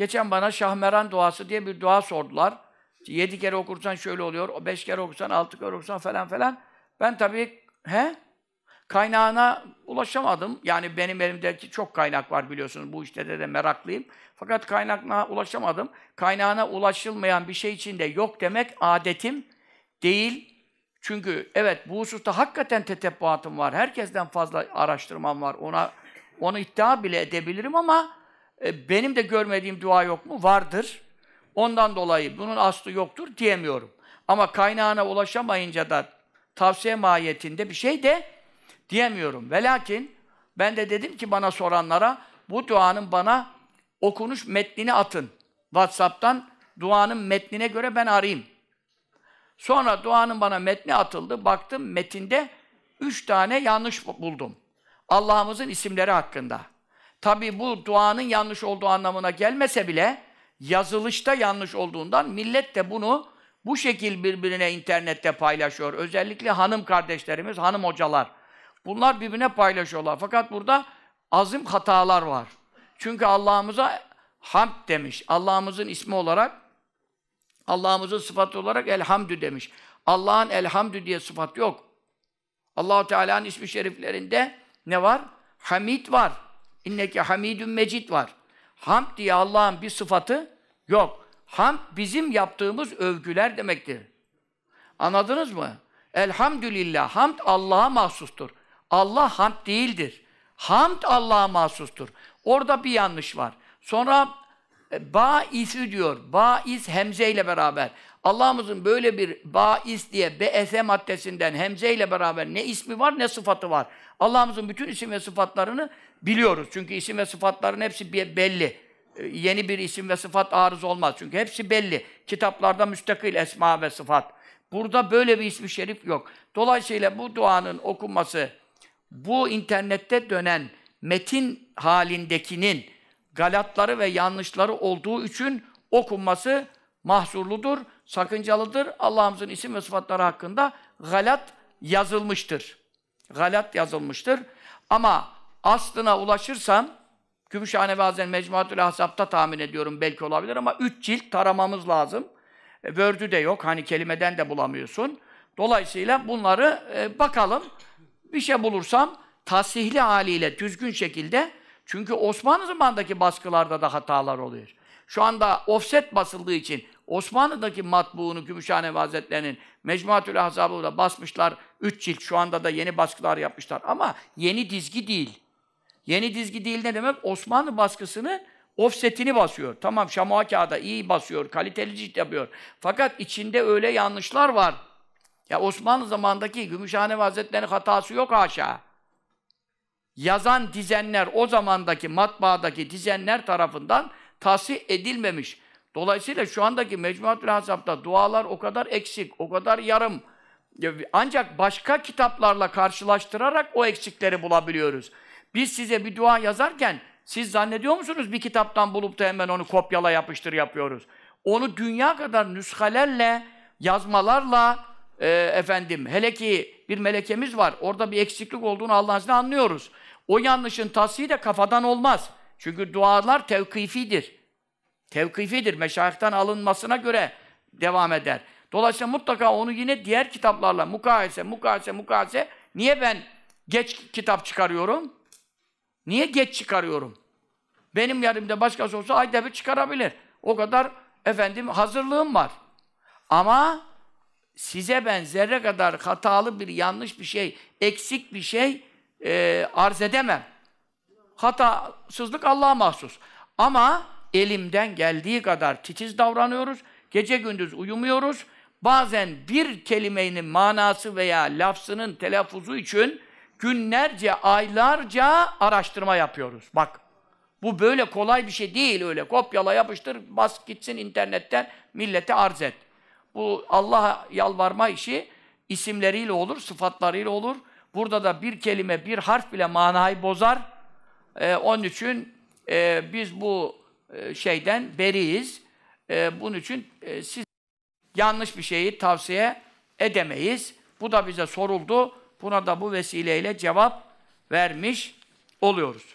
Geçen bana Şahmeran duası diye bir dua sordular. 7 kere okursan şöyle oluyor, 5 kere okursan, 6 kere okursan falan falan. Ben tabii kaynağına ulaşamadım. Yani benim elimdeki çok kaynak var biliyorsunuz. Bu işte de meraklıyım. Fakat kaynağına ulaşamadım. Kaynağına ulaşılmayan bir şey için de yok demek adetim değil. Çünkü evet bu hususta hakikaten tetebbuatım var. Herkesten fazla araştırmam var. Onu iddia bile edebilirim ama benim de görmediğim dua yok mu? Vardır. Ondan dolayı bunun aslı yoktur diyemiyorum. Ama kaynağına ulaşamayınca da tavsiye mahiyetinde bir şey de diyemiyorum. Ve lakin ben de dedim ki bana soranlara bu duanın bana okunuş metnini atın. WhatsApp'tan duanın metnine göre ben arayayım. Sonra duanın bana metni atıldı. Baktım metinde 3 tane yanlış buldum. Allah'ımızın isimleri hakkında. Tabii bu duanın yanlış olduğu anlamına gelmese bile yazılışta yanlış olduğundan millet de bunu bu şekil birbirine internette paylaşıyor. Özellikle hanım kardeşlerimiz, hanım hocalar. Bunlar birbirine paylaşıyorlar. Fakat burada azim hatalar var. Çünkü Allah'ımıza hamd demiş. Allah'ımızın ismi olarak, Allah'ımızın sıfatı olarak elhamdü demiş. Allah'ın elhamdü diye sıfat yok. Allah-u Teala'nın ismi şeriflerinde ne var? Hamid var. İnneke hamidun mecid var. Hamd diye Allah'ın bir sıfatı yok. Hamd bizim yaptığımız övgüler demektir. Anladınız mı? Elhamdülillah. Hamd Allah'a mahsustur. Allah hamd değildir. Hamd Allah'a mahsustur. Orada bir yanlış var. Sonra bâisü diyor. Bâis hemze ile beraber. Allah'ımızın böyle bir bâis diye BS maddesinden hemze ile beraber ne ismi var ne sıfatı var. Allah'ımızın bütün isim ve sıfatlarını biliyoruz. Çünkü isim ve sıfatların hepsi belli. Yeni bir isim ve sıfat arız olmaz. Çünkü hepsi belli. Kitaplarda müstakil esma ve sıfat. Burada böyle bir ismi şerif yok. Dolayısıyla bu duanın okunması, bu internette dönen metin halindekinin galatları ve yanlışları olduğu için okunması mahzurludur, sakıncalıdır. Allah'ımızın isim ve sıfatları hakkında galat yazılmıştır. Galat yazılmıştır. Ama aslına ulaşırsam, Gümüşhanevi Hazretleri Mecmuatül Ahsap'ta tahmin ediyorum belki olabilir ama 3 cilt taramamız lazım. Word'ü de yok. Hani kelimeden de bulamıyorsun. Dolayısıyla bunları bakalım. Bir şey bulursam tasihli haliyle, düzgün şekilde. Çünkü Osmanlı zamandaki baskılarda da hatalar oluyor. Şu anda offset basıldığı için Osmanlı'daki matbuğunu Gümüşhanevi Hazretleri'nin Mecmuatül Ahsap'ı da basmışlar. 3 cilt. Şu anda da yeni baskılar yapmışlar. Ama yeni dizgi değil. Yeni dizgi değil ne demek? Osmanlı baskısını offsetini basıyor. Tamam şamua kağıda iyi basıyor, kaliteli cilt yapıyor. Fakat içinde öyle yanlışlar var. Ya Osmanlı zamandaki Gümüşhanevi Hazretleri'nin hatası yok haşa. Yazan dizenler, o zamandaki matbaadaki dizenler tarafından tahsih edilmemiş. Dolayısıyla şu andaki Mecmuatül Ahsap'ta dualar o kadar eksik, o kadar yarım. Ancak başka kitaplarla karşılaştırarak o eksikleri bulabiliyoruz. Biz size bir dua yazarken siz zannediyor musunuz bir kitaptan bulup da hemen onu kopyala yapıştır yapıyoruz? Onu dünya kadar nüshalerle, yazmalarla hele ki bir melekemiz var. Orada bir eksiklik olduğunu Allah'ın izniyle anlıyoruz. O yanlışın tahsihi de kafadan olmaz. Çünkü dualar tevkifidir. Tevkifidir. Meşayihten alınmasına göre devam eder. Dolayısıyla mutlaka onu yine diğer kitaplarla mukayese. Niye ben geç kitap çıkarıyorum? Niye geç çıkarıyorum? Benim yerimde başkası olsa ayda bir çıkarabilir. O kadar hazırlığım var. Ama size ben zerre kadar hatalı bir, yanlış bir şey, eksik bir şey arz edemem. Hatasızlık Allah'a mahsus. Ama elimden geldiği kadar titiz davranıyoruz. Gece gündüz uyumuyoruz. Bazen bir kelimenin manası veya lafzının telaffuzu için günlerce, aylarca araştırma yapıyoruz. Bak, bu böyle kolay bir şey değil öyle. Kopyala, yapıştır, bas gitsin internetten, millete arz et. Bu Allah'a yalvarma işi isimleriyle olur, sıfatlarıyla olur. Burada da bir kelime, bir harf bile manayı bozar. Onun için biz bu şeyden beriyiz. Bunun için siz yanlış bir şeyi tavsiye edemeyiz. Bu da bize soruldu. Buna da bu vesileyle cevap vermiş oluyoruz.